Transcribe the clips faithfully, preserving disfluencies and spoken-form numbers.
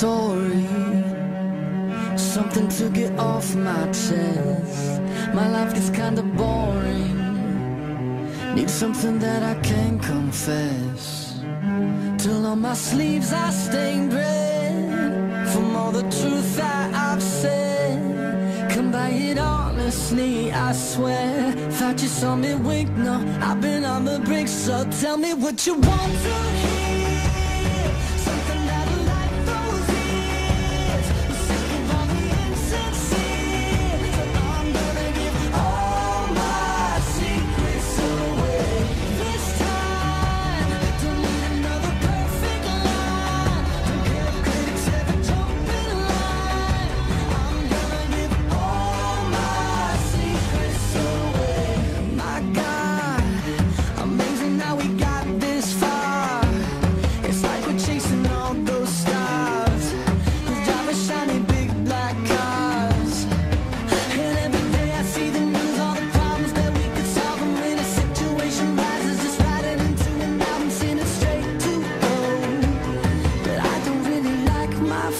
story, something to get off my chest. My life is kinda boring, need something that I can confess. Till on my sleeves I stained red from all the truth that I've said. Come by it honestly, I swear. Thought you saw me wink, no, I've been on the brink. So tell me what you want to hear.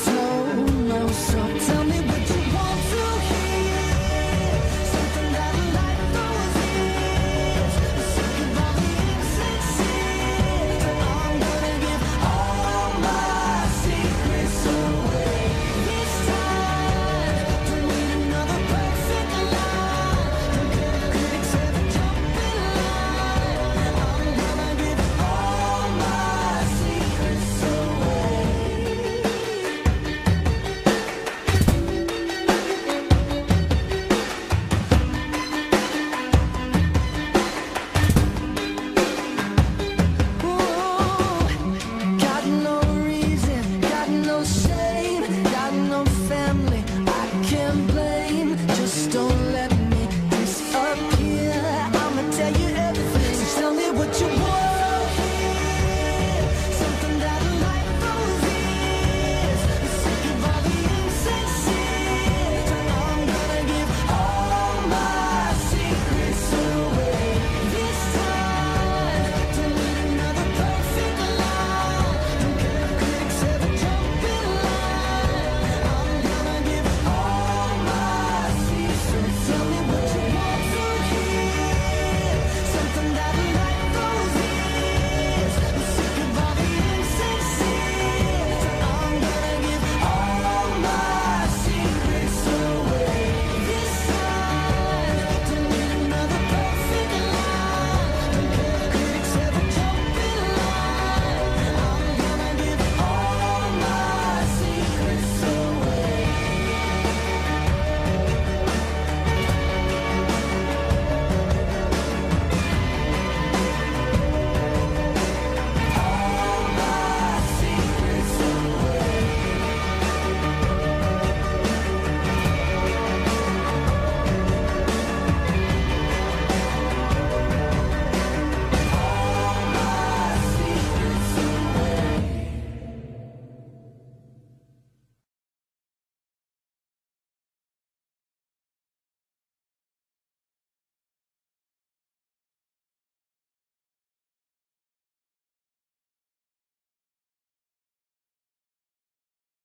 Flow, no, so tell me.